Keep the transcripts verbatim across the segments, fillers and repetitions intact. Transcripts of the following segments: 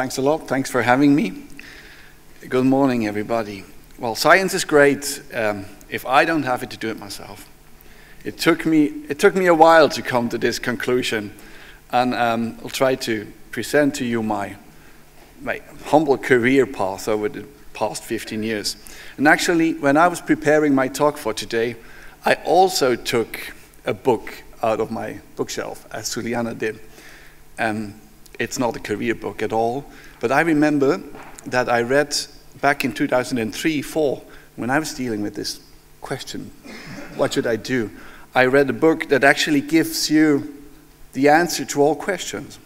Thanks a lot. Thanks for having me. Good morning, everybody. Well, science is great um, if I don't have it to do it myself. It took me, it took me a while to come to this conclusion, and um, I'll try to present to you my, my humble career path over the past fifteen years. And actually, when I was preparing my talk for today, I also took a book out of my bookshelf, as Suliana did. Um, it's not a career book at all, but I remember that I read back in two thousand three, four, when I was dealing with this question, what should I do? I read a book that actually gives you the answer to all questions.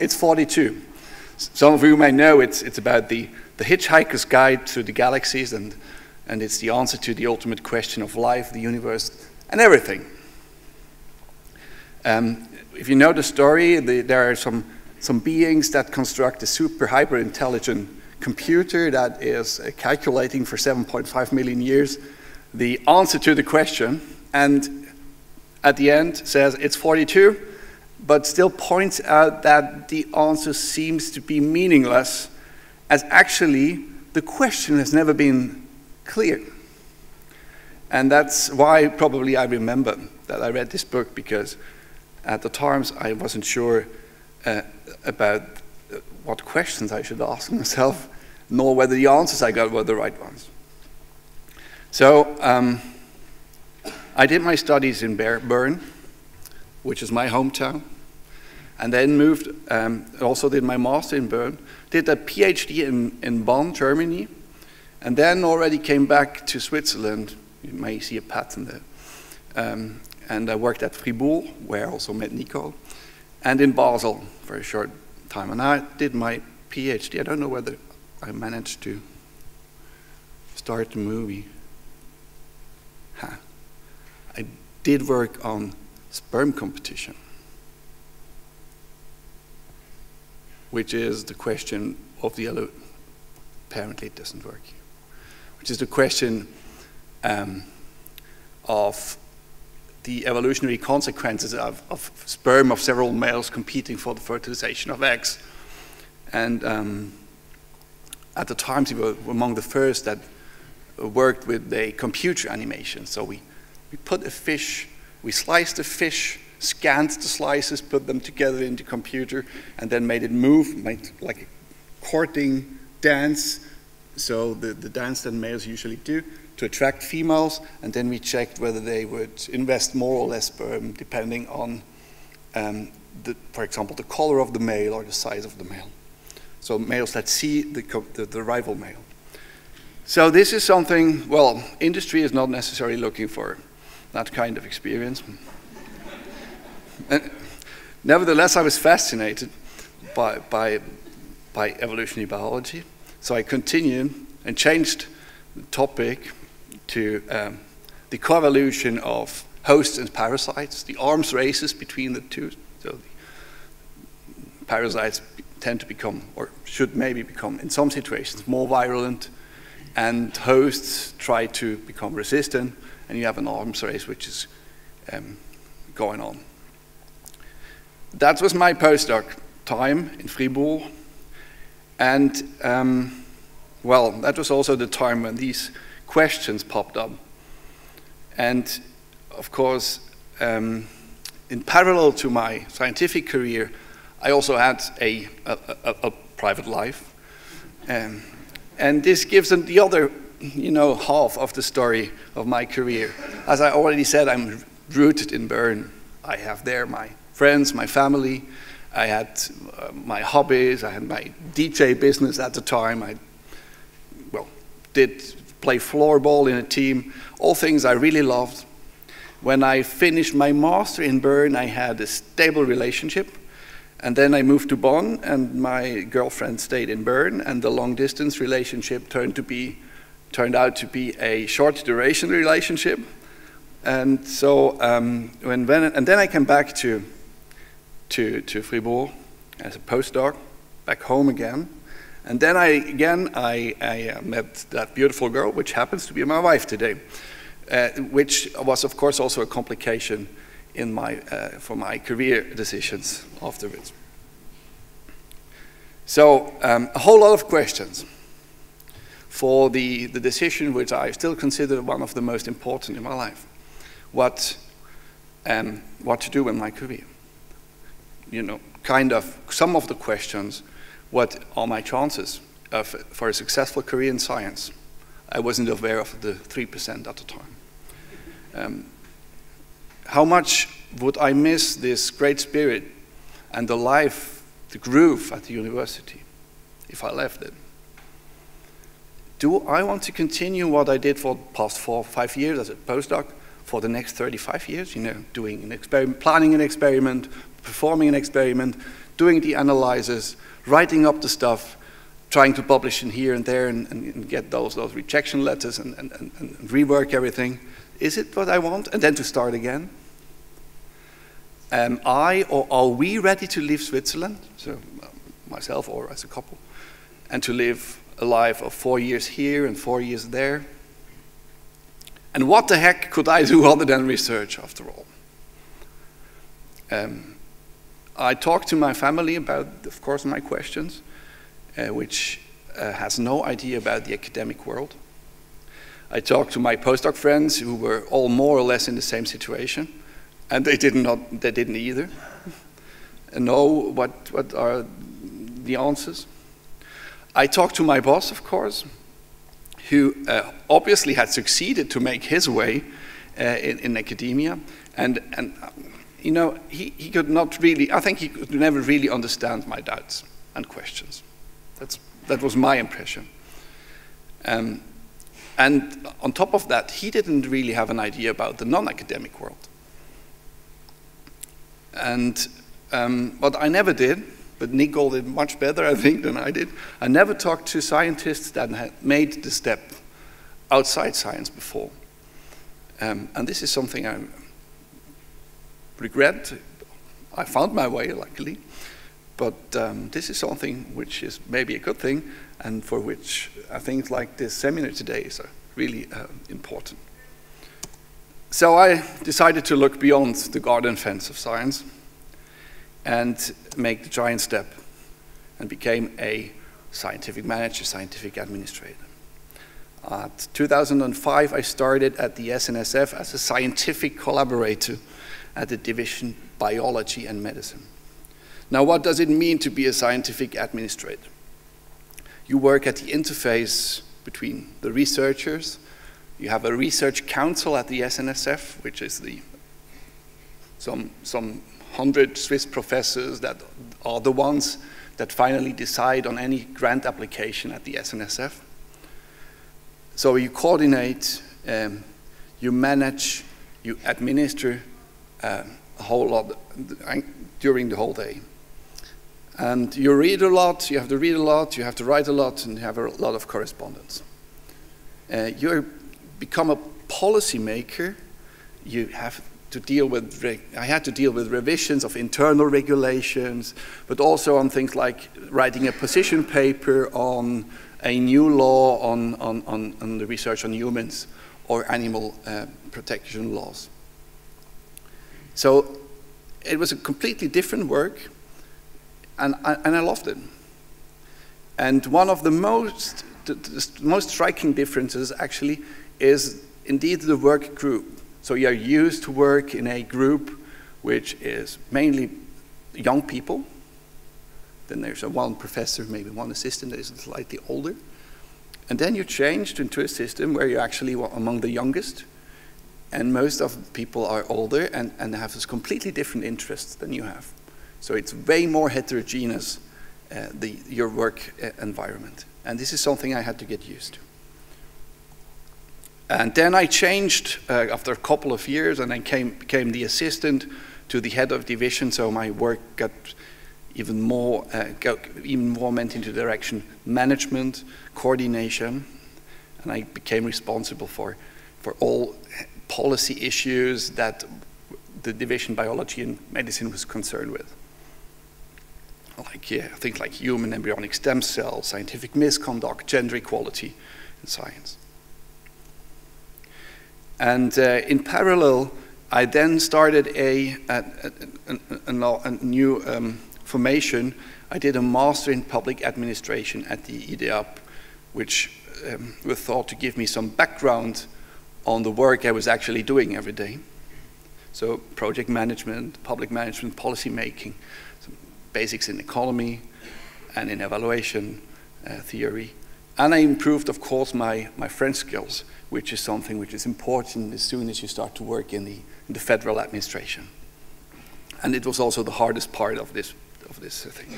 It's forty-two. Some of you may know it's, it's about the, the Hitchhiker's Guide through the Galaxies, and, and it's the answer to the ultimate question of life, the universe, and everything. Um, if you know the story, the, there are some, some beings that construct a super hyper-intelligent computer that is uh, calculating for seven point five million years the answer to the question, and at the end says it's forty-two, but still points out that the answer seems to be meaningless, as actually the question has never been clear. And that's why probably I remember that I read this book, because at the times I wasn't sure uh, about what questions I should ask myself, nor whether the answers I got were the right ones. So um, I did my studies in Bern, which is my hometown, and then moved, um, also did my master in Bern, did a PhD in, in Bonn, Germany, and then already came back to Switzerland. You may see a pattern there. Um, and I worked at Fribourg, where I also met Nicole, and in Basel for a short time. And I did my PhD. I don't know whether I managed to start the movie. Huh. I did work on sperm competition, which is the question of the other, apparently it doesn't work here, which is the question um, of the evolutionary consequences of, of sperm of several males competing for the fertilization of eggs. And um, at the time, we were among the first that worked with a computer animation. So we, we put a fish, we sliced the fish, scanned the slices, put them together in the computer, and then made it move, made like a courting dance. So the, the dance that males usually do to attract females, and then we checked whether they would invest more or less sperm depending on, um, the, for example, the color of the male or the size of the male. So males that see the, the, the rival male. So this is something, well, industry is not necessarily looking for that kind of experience. And nevertheless, I was fascinated by, by, by evolutionary biology. So I continued and changed the topic to um, the coevolution of hosts and parasites, the arms races between the two. So the parasites tend to become, or should maybe become, in some situations, more virulent, and hosts try to become resistant, and you have an arms race which is um, going on. That was my postdoc time in Fribourg, and um, well, that was also the time when these questions popped up. And of course, um, in parallel to my scientific career, I also had a, a, a, a private life. Um, and this gives them the other, you know, half of the story of my career. As I already said, I'm rooted in Bern. I have there my friends, my family. I had uh, my hobbies. I had my D J business at the time. I did play floorball in a team, all things I really loved. When I finished my master in Bern, I had a stable relationship, and then I moved to Bonn, and my girlfriend stayed in Bern, and the long-distance relationship turned to be, turned out to be a short-duration relationship. And so, um, when, when and then I came back to, to to Fribourg as a postdoc, back home again. And then I, again, I, I met that beautiful girl, which happens to be my wife today, uh, which was, of course, also a complication in my, uh, for my career decisions afterwards. So um, a whole lot of questions for the, the decision which I still consider one of the most important in my life. What, um, what to do in my career. You know, kind of some of the questions, what are my chances of, for a successful career in science? I wasn't aware of the three percent at the time. Um, how much would I miss this great spirit and the life, the groove at the university if I left it? Do I want to continue what I did for the past four, five years as a postdoc for the next thirty-five years? You know, doing an experiment, planning an experiment, performing an experiment, doing the analysis, writing up the stuff, trying to publish in here and there and, and, and get those, those rejection letters and, and, and, and rework everything. Is it what I want? And then to start again. Am I or are we ready to leave Switzerland? So myself or as a couple, and to live a life of four years here and four years there. And what the heck could I do other than research, after all? Um, I talked to my family about, of course, my questions, uh, which uh, has no idea about the academic world. I talked to my postdoc friends who were all more or less in the same situation, and they did not, they didn't either. And know what, what are the answers. I talked to my boss, of course, who uh, obviously had succeeded to make his way uh, in, in academia. And, and you know, he, he could not really, I think he could never really understand my doubts and questions. That's, that was my impression. Um, and on top of that, he didn't really have an idea about the non-academic world. And um, what I never did, but Nicole did much better, I think, than I did. I never talked to scientists that had made the step outside science before. Um, and this is something I regret. I found my way, luckily. But um, this is something which is maybe a good thing, and for which I think like this seminar today is really uh, important. So I decided to look beyond the garden fence of science and make the giant step, and became a scientific manager, scientific administrator. Uh, two thousand five, I started at the S N S F as a scientific collaborator at the division Biology and Medicine. Now, what does it mean to be a scientific administrator? You work at the interface between the researchers. You have a research council at the S N S F, which is the some some. one hundred Swiss professors that are the ones that finally decide on any grant application at the S N S F. So you coordinate, um, you manage, you administer uh, a whole lot during the whole day. And you read a lot, you have to read a lot, you have to write a lot, and you have a lot of correspondence. Uh, you become a policy maker. You have to deal with, I had to deal with revisions of internal regulations, but also on things like writing a position paper on a new law on, on, on, on the research on humans or animal uh, protection laws. So it was a completely different work, and I, and I loved it. And one of the most, the, the most striking differences actually is indeed the work group. So you're used to work in a group which is mainly young people. Then there's a one professor, maybe one assistant that is slightly older. And then you changed into a system where you're actually among the youngest. And most of the people are older and, and have this completely different interests than you have. So it's way more heterogeneous, uh, the, your work uh, environment. And this is something I had to get used to. And then I changed uh, after a couple of years, and I came, became the assistant to the head of division. So my work got even more, uh, got even more meant into direction management, coordination, and I became responsible for, for all policy issues that the division biology and medicine was concerned with. Like yeah, things like human embryonic stem cells, scientific misconduct, gender equality, and science. And uh, in parallel, I then started a, a, a, a, a new um, formation, I did a master in public administration at the I D A P, which um, was thought to give me some background on the work I was actually doing every day. So project management, public management, policy making, some basics in economy and in evaluation uh, theory. And I improved, of course, my, my French skills, which is something which is important as soon as you start to work in the, in the federal administration. And it was also the hardest part of this, of this thing.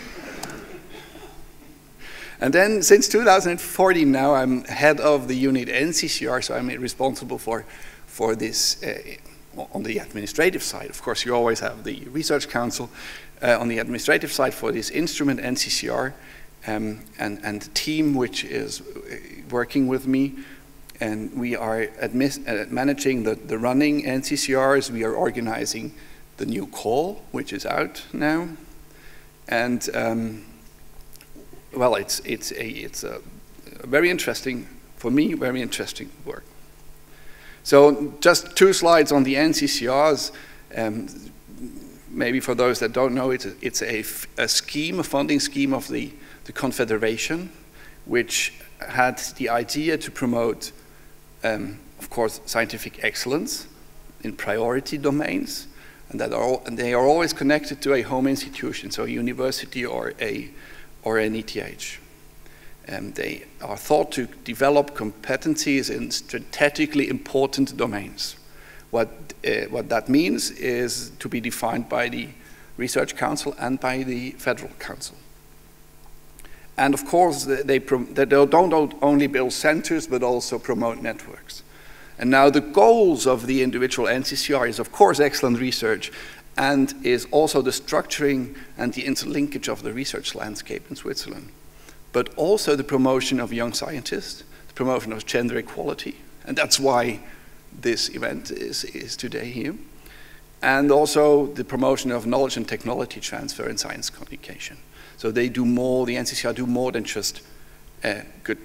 And then since two thousand fourteen now, I'm head of the unit N C C R, so I'm responsible for, for this uh, on the administrative side. Of course, you always have the Research Council uh, on the administrative side for this instrument N C C R um, and, and the team which is working with me. And we are admis uh, managing the, the running N C C Rs. We are organizing the new call, which is out now. And um, well, it's, it's, a, it's a very interesting, for me, very interesting work. So just two slides on the N C C Rs. Um, maybe for those that don't know, it's a, it's a, a scheme, a funding scheme of the, the Confederation, which had the idea to promote, um, of course, scientific excellence in priority domains. And, that are all, and they are always connected to a home institution, so a university or a or an E T H. Um, they are thought to develop competencies in strategically important domains. What, uh, what that means is to be defined by the Research Council and by the Federal Council. And of course, they, they, prom they don't only build centers, but also promote networks. And now the goals of the individual N C C R is, of course, excellent research, and is also the structuring and the interlinkage of the research landscape in Switzerland, but also the promotion of young scientists, the promotion of gender equality, and that's why this event is, is today here, and also the promotion of knowledge and technology transfer in science communication. So they do more, the N C C R do more than just uh, good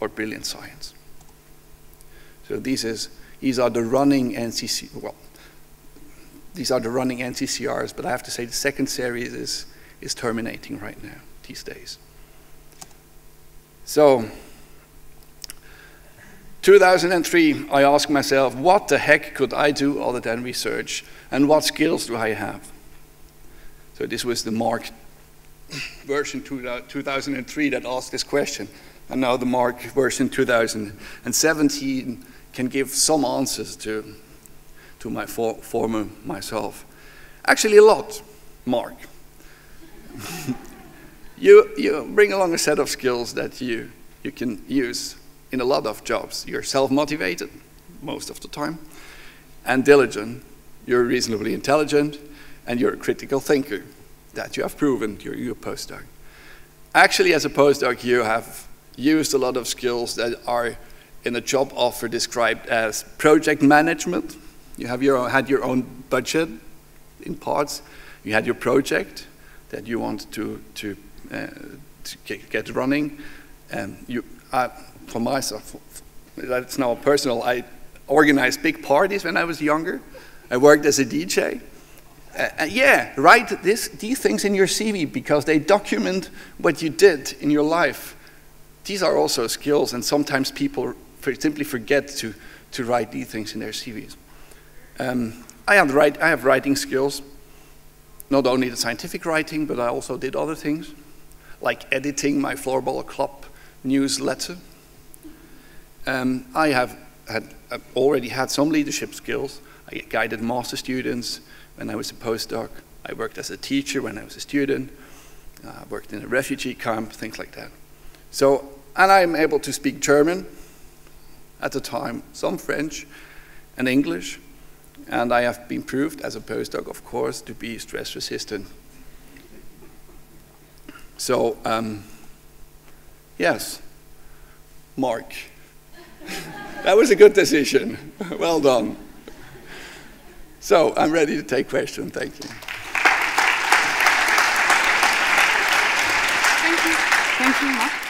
or brilliant science. So these, is, these are the running N C C R, well, These are the running N C C Rs, but I have to say the second series is, is terminating right now, these days. So, two thousand three, I asked myself, what the heck could I do other than research? And what skills do I have? So this was the Marc version two thousand three that asked this question. And now the Marc version two thousand seventeen can give some answers to to my for, former myself. Actually a lot, Marc. you, you bring along a set of skills that you, you can use in a lot of jobs. You're self-motivated most of the time, and diligent. You're reasonably intelligent, and you're a critical thinker. That you have proven during your postdoc. Actually, as a postdoc, you have used a lot of skills that are in a job offer described as project management. You have your own, had your own budget in parts. You had your project that you want to, to, uh, to get, get running. Um, you, I, for myself, that's now personal, I organized big parties when I was younger. I worked as a D J. Uh, yeah, write this, these things in your C V because they document what you did in your life. These are also skills, and sometimes people simply forget to, to write these things in their C Vs. Um, I, have write, I have writing skills, not only the scientific writing, but I also did other things, like editing my Floorball Club newsletter. Um, I have had, already had some leadership skills. I guided master students when I was a postdoc. I worked as a teacher when I was a student. I uh, worked in a refugee camp, things like that. So, and I'm able to speak German at the time, some French and English. And I have been proved as a postdoc, of course, to be stress resistant. So, um, yes, Marc, that was a good decision. Well done. So, I'm ready to take questions. Thank you. Thank you. Thank you, Marc.